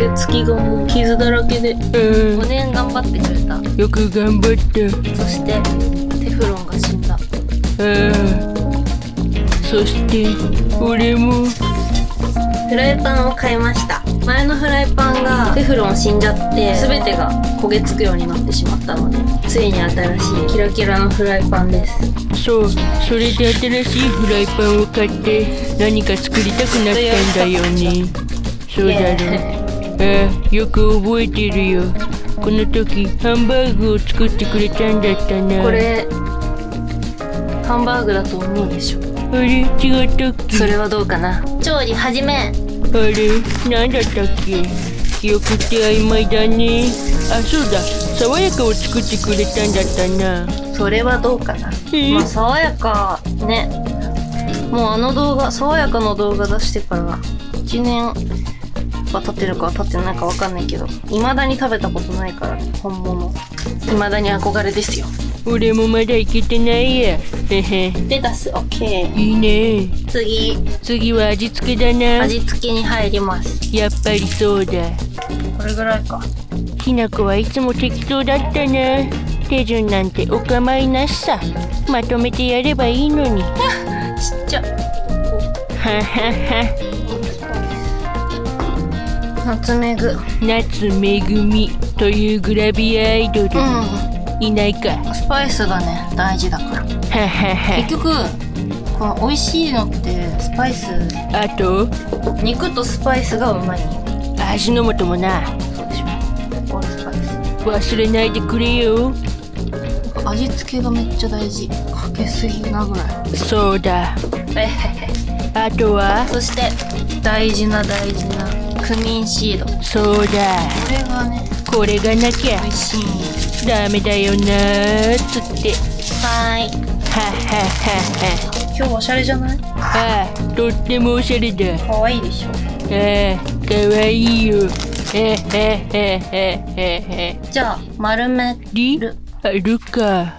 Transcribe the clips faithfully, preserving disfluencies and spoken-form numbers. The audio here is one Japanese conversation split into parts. で月がもう傷だらけで、うん、ごねん頑張ってくれた。よく頑張った。そしてテフロンが死んだ。そして俺もフライパンを買いました。前のフライパンがテフロン死んじゃって全てが焦げつくようになってしまったので、ついに新しいキラキラのフライパンです。そう、それで新しいフライパンを買って何か作りたくなったんだよね。そうだろ。ああ、よく覚えてるよ。この時ハンバーグを作ってくれたんだったな。これハンバーグだと思うでしょ。あれ、違ったっけ？それはどうかな。調理始め。あれ、なんだったっけ？記憶って曖昧だね。あ、そうだ、爽やかを作ってくれたんだったな。それはどうかな。まあ、爽やかね。もうあの動画、爽やかの動画出してからいちねんは経ってるか経ってないかわかんないけど、いまだに食べたことないからね、本物。いまだに憧れですよ。俺もまだいけてないや。へへ。レタス、オッケー。いいね。次。次は味付けだな。味付けに入ります。やっぱりそうだ。これぐらいか。きなこはいつも適当だったな。手順なんてお構いなしさ。まとめてやればいいのに。ちっちゃ。ははは。夏めぐ。夏めぐみというグラビアアイドル。うん。いないか。スパイスがね、大事だから。結局この美味しいのってスパイス。あと肉とスパイスがうまい。味の素もな。そうでしょ。オールスパイス。忘れないでくれよ。味付けがめっちゃ大事。かけすぎなぐらい。そうだ。あとは。そして大事な大事なクミンシード。そうだ。これがね。これがなきゃ。美味しい。ダメだよなーつって。はーい。はははは。今日おしゃれじゃない？ああ、とってもおしゃれだ。かわいいでしょ。ああ、かわいいよ。えへへへへ。じゃあ丸める。あるか。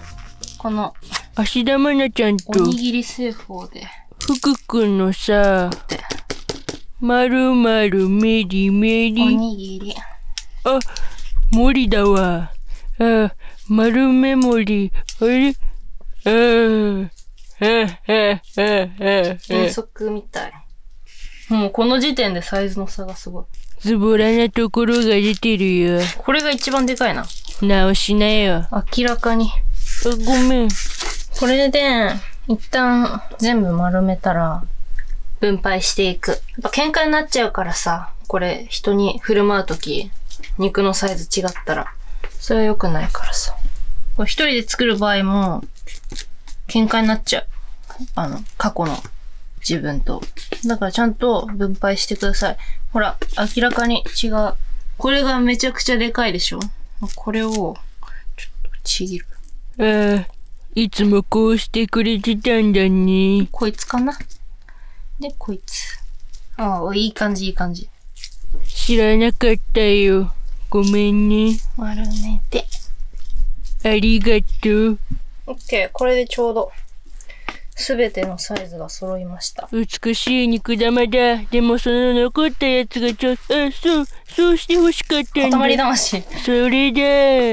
この芦田愛菜ちゃんとおにぎり製法で福君のさ、まるまるメリメリおにぎり。あ、森だわ。ああ、丸メモリー。あれ、ああ、ああ、ああ、変則みたい。もうこの時点でサイズの差がすごい。ズボラなところが出てるよ。これが一番でかいな。直しなよ。明らかに。あ、ごめん。これで、一旦全部丸めたら、分配していく。やっぱ喧嘩になっちゃうからさ、これ人に振る舞うとき、肉のサイズ違ったら。それは良くないからさ。これ一人で作る場合も、喧嘩になっちゃう。あの、過去の自分と。だからちゃんと分配してください。ほら、明らかに違う。これがめちゃくちゃでかいでしょ？これを、ちょっとちぎる。ああ、いつもこうしてくれてたんだね。こいつかな？で、こいつ。ああ、いい感じ、いい感じ。知らなかったよ。ごめんね。丸めて。ありがとう。オッケー、これでちょうど、すべてのサイズが揃いました。美しい肉玉だ。でもその残ったやつがちょっと、あ、そう、そうして欲しかったんだ。塊魂。それ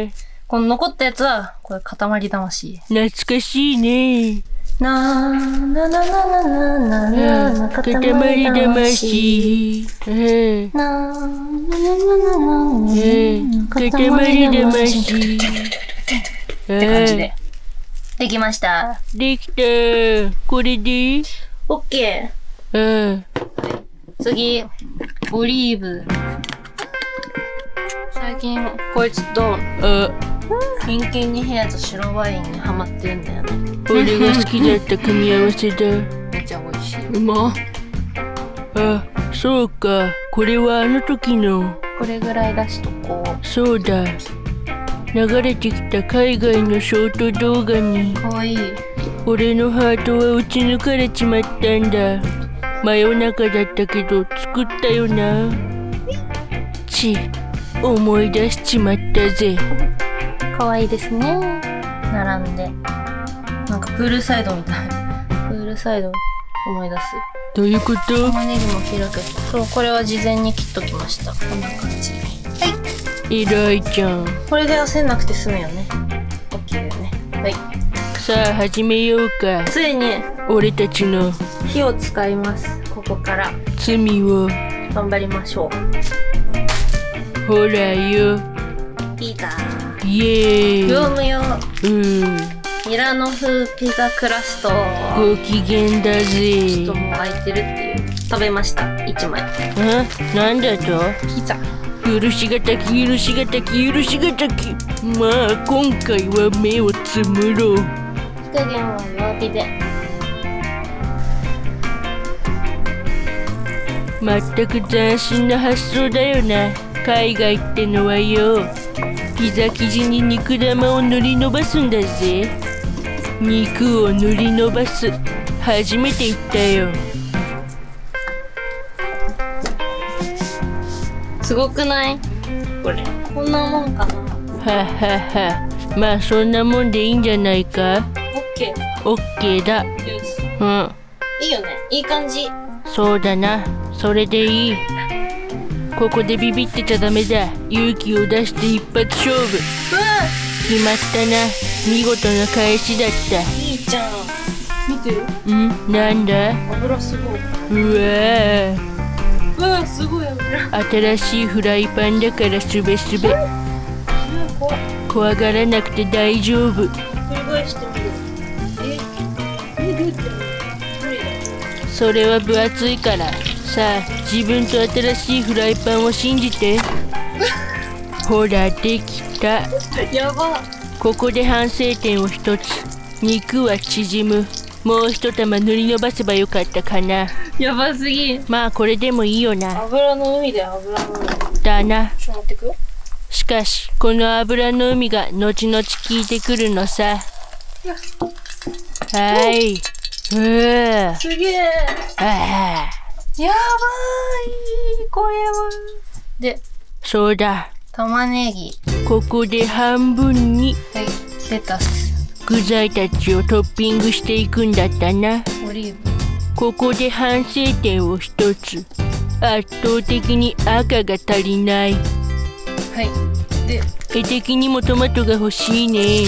だ。この残ったやつは、これ塊魂。懐かしいね。なーなななななななな塊魂。塊魂。なー塊魂。って感じで。できました。できたー。これで？オッケー。うん。次、オリーブ。最近、こいつと、キンキンに冷やと白ワインにハマってるんだよね。俺が好きだった組み合わせだ。めっちゃ美味しい。うまっ。あ、そうか。これはあの時の。これぐらい出しとこう。そうだ。流れてきた海外のショート動画に。かわいい。俺のハートは打ち抜かれちまったんだ。真夜中だったけど作ったよな。ち、思い出しちまったぜ。かわいいですね。並んで。なんかプールサイドみたい。プールサイド思い出す。どういうこと？玉ねぎも開けた。そう、これは事前に切っときました。こんな感じ。はい。偉いじゃん。これで焦んなくて済むよね。オッケーよね。はい。さあ始めようか。ついに俺たちの火を使います。ここから罪を頑張りましょう。ほらよ。ピザ。イエーイ。業務用。うん。ミラノ風ピザクラスト。ご機嫌だぜ。ちょっともう開いてるっていう。食べました。一枚。え？なんだと？ピザ。許しがたき、許しがたき、許しがたき。まあ今回は目をつむろう。火加減は弱火で。まったく斬新な発想だよな。海外ってのはよ。ピザ生地に肉玉を塗り伸ばすんだぜ。肉を塗り伸ばす、初めて言ったよ。すごくない？これこんなもんかな。ははは、まあそんなもんでいいんじゃないか。オッケー。オッケーだ。よし。うん。いいよね。いい感じ。そうだな。それでいい。ここでビビってちゃダメだ。勇気を出して一発勝負。うん。決まったな。見事な返しだった。いいじゃん。見てる？ん？なんだ？油すごい。うわーうわー、すごい油。新しいフライパンだからすべすべ。怖がらなくて大丈夫。繰り返してみる。え？え？どうやってやるの？それは分厚いから。さあ自分と新しいフライパンを信じて。ほらできた。やば。ここで反省点を一つ。肉は縮む。もう一玉塗り伸ばせばよかったかな。やばすぎ。まあこれでもいいよな。油の海だよ、油の海だな。ちょっと持ってくよ。しかしこの油の海が後々効いてくるのさ。はい。うーすげえ。ああやばい。これはでそうだ。玉ねぎ。ここで半分に。はい、レタス。具材たちをトッピングしていくんだったな。オリーブ。ここで反省点を一つ。圧倒的に赤が足りない。はい。で、絵的にもトマトが欲しいね。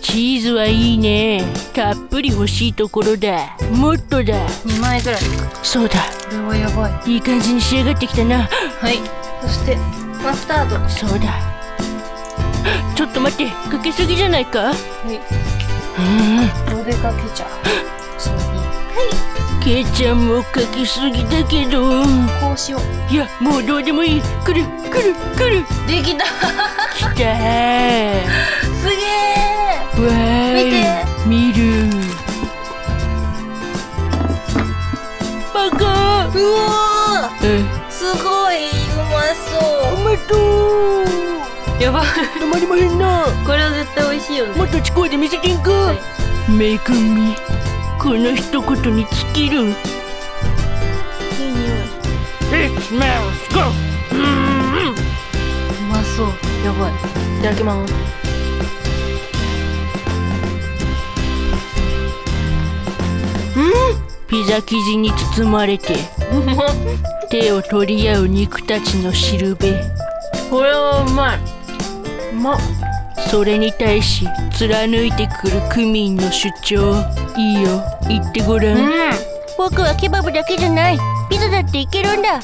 チーズはいいね。たっぷり欲しいところだ。もっとだ。にまいぐらい。そうだ。これはやばい。いい感じに仕上がってきたな。はい。そしてマスタード。そうだ。ちょっと待って、かけすぎじゃないか。はい。うん。どれかけちゃう。はい。けちゃんもかけすぎだけど。こうしよう。いや、もうどうでもいい。くるくるくる。できた。きた。すげえ。わーい。見て。見る。バカ。うわー。すごい。やばい。止まりまへんな。これは絶対美味しいよね。もっとちこいで見せてんか。はい、めぐみ、この一言に尽きる。いい匂い。It smells good。うん。うまそう。やばい。いただきます。うん。ピザ生地に包まれて。手を取り合う肉たちのしるべ。これはうまい。うまっ。それに対し貫いてくるクミンの主張。いいよ、言ってごらん。うん。僕はケバブだけじゃない、ピザだっていけるんだ。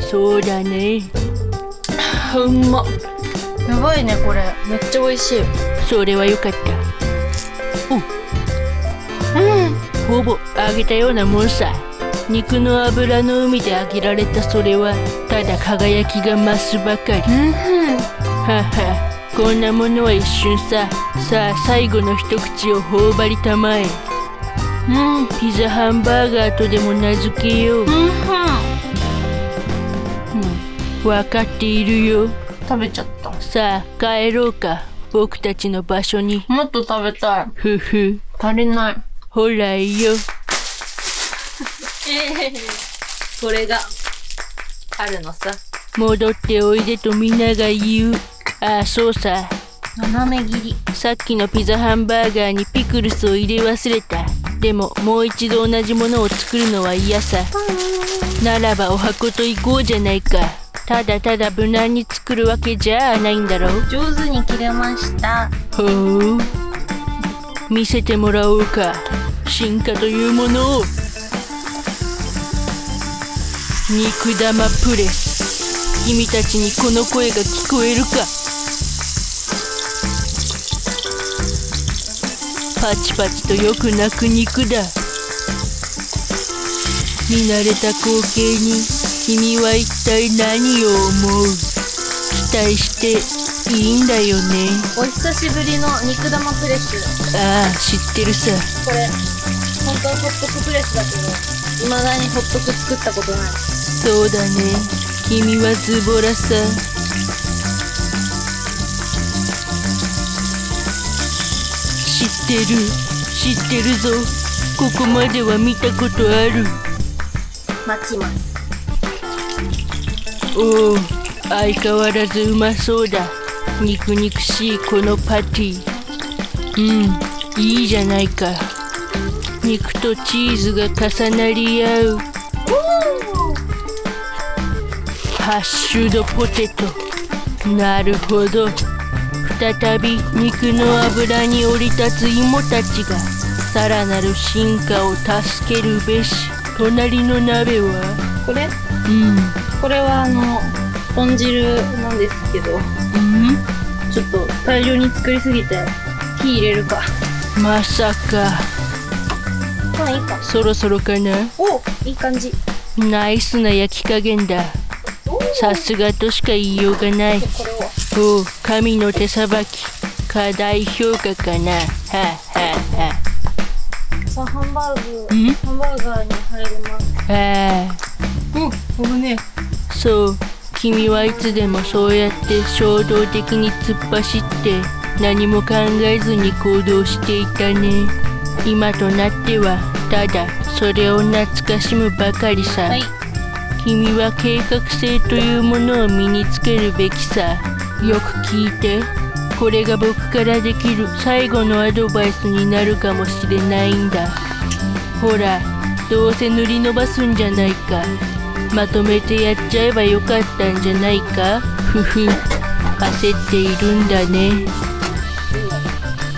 そうだね。うまっ。やばいね、これめっちゃ美味しい。それはよかった。おうん。ほぼ揚げたようなもんさ。肉の油の海で揚げられた。それはただ輝きが増すばかり。はは、こんなものは一瞬さ。さあ最後の一口を頬張りたまえ。うん、ピザハンバーガーとでも名付けよう。うん、分かっているよ。食べちゃった。さあ帰ろうか、僕たちの場所に。もっと食べたい。ふふ足りない。ほらよ。これがあるのさ。戻っておいでとみんなが言う。ああそうさ。斜め切り。さっきのピザハンバーガーにピクルスを入れ忘れた。でももう一度同じものを作るのは嫌さ。ならばお箱と行こうじゃないか。ただただ無難に作るわけじゃないんだろう。上手に切れました。ほう、見せてもらおうか、進化というものを。肉玉プレス、君たちにこの声が聞こえるか。パチパチとよく鳴く肉だ。見慣れた光景に君は一体何を思う。期待していいんだよね。お久しぶりの肉玉プレス。ああ、知ってるさ。これ本当はホットクプレスだけど、いまだにホットク作ったことない。そうだね、君はズボラさ。知ってる、知ってるぞ。ここまでは見たことある。待ちます。おお、相変わらずうまそうだ。肉肉しいこのパティ。うん、いいじゃないか。肉とチーズが重なり合う。ハッシュドポテト。なるほど。再び肉の油に降り立つ芋たちがさらなる進化を助けるべし。隣の鍋はこれ？うん。これはあの豚汁なんですけど、うん、ちょっと大量に作りすぎて火入れるか。まさか。まあいいか。そろそろかな。お、いい感じ。ナイスな焼き加減だ。さすがとしか言いようがない。お、神の手さばき。過大評価かな。はあ、はあ、はあ。さあハンバーグ、ん？ハンバーガーに入ります。ええ。お、ここね。そう、君はいつでもそうやって衝動的に突っ走って何も考えずに行動していたね。今となってはただそれを懐かしむばかりさ、はい、君は計画性というものを身につけるべきさ。よく聞いて、これが僕からできる最後のアドバイスになるかもしれないんだ。ほら、どうせ塗り伸ばすんじゃないか。まとめてやっちゃえばよかったんじゃないか。ふふ、焦っているんだね。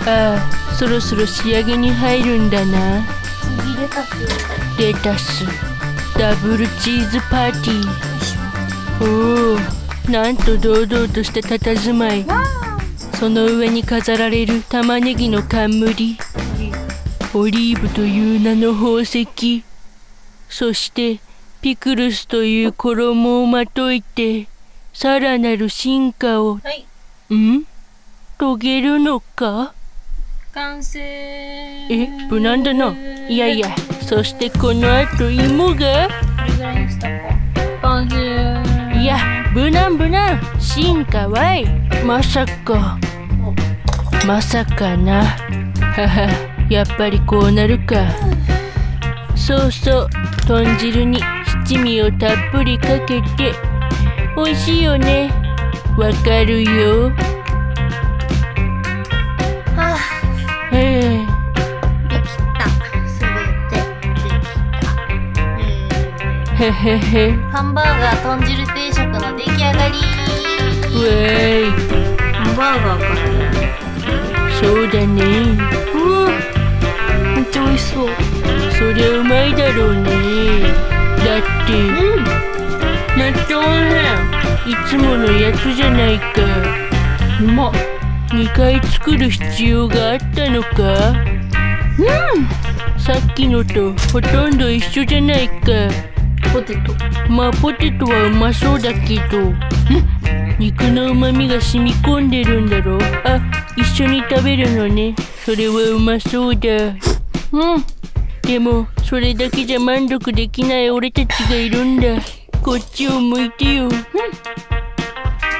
ああ、そろそろ仕上げに入るんだな。次レタス。レタス、ダブルチーズパーティー。おお、なんと堂々とした佇まい。その上に飾られる玉ねぎの冠、オリーブという名の宝石、そしてピクルスという衣をまといてさらなる進化を、はい、ん？遂げるのか。完成。え、無難だな。いやいや、そしてこのあと芋が完成。いや、無難無難、進化わい。まさかまさかな。はは、やっぱりこうなるか。そうそう、豚汁に七味をたっぷりかけて美味しいよね。わかるよ。はあ、ええ、できた。すべてできた。へへへ。ハンバーガー豚汁定食の出来上がり。うえい。ハンバーガーかな。そうだね。うわ、めっちゃ美味しそう。そりゃうまいだろうね。だって、うん、納豆おいしい。いつものやつじゃないか。うまっ。にかい作る必要があったのか。うん、さっきのとほとんど一緒じゃないか。ポテト、まあポテトはうまそうだけど、肉のうまみが染み込んでるんだろう。あ、一緒に食べるのね。それはうまそうだ。うん、でもそれだけじゃ満足できない俺たちがいるんだ。こっちを向いてよ。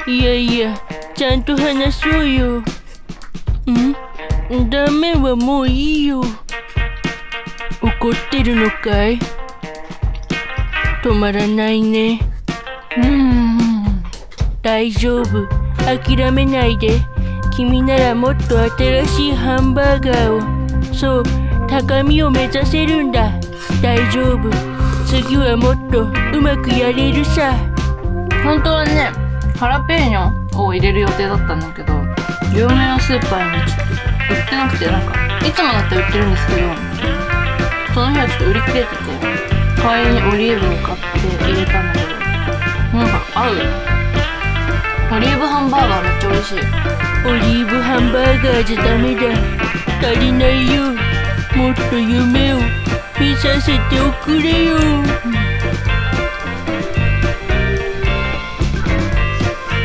いやいや、ちゃんと話そうよ。ん？断面はもういいよ。怒ってるのかい？止まらないね。うーん、大丈夫、諦めないで。君ならもっと新しいハンバーガーを、そう、高みを目指せるんだ。大丈夫、次はもっとうまくやれるさ。本当はね、ハラペーニョを入れる予定だったんだけど、両面のスーパーに売ってなくて、なんかいつもだったら売ってるんですけど、その日はちょっと売り切れてて、代わりにオリーブを買って入れたんだけど、なんか合う。オリーブハンバーガーめっちゃ美味しい。オリーブハンバーガーじゃダメだ、足りないよ。もっと夢を見させておくれよ。う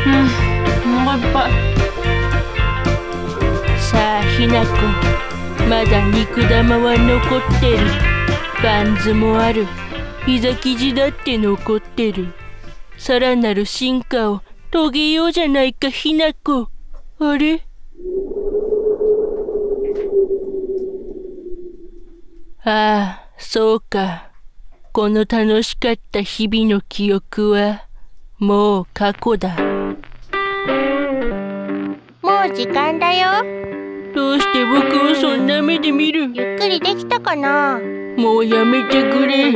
ん、お腹いっぱい。さあ、ひなこ、まだ肉玉は残ってる。バンズもある。ピザ生地だって残ってる。さらなる進化を遂げようじゃないか、ひなこ。あれ？ああ、そうか。この楽しかった日々の記憶は、もう過去だ。もう時間だよ。どうして僕をそんな目で見る？ゆっくりできたかな？もうやめてくれ。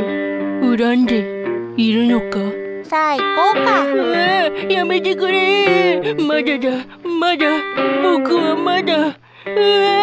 恨んでいるのか？さあ行こうか。ああ、やめてくれ。まだだ、まだ、僕はまだ。うわ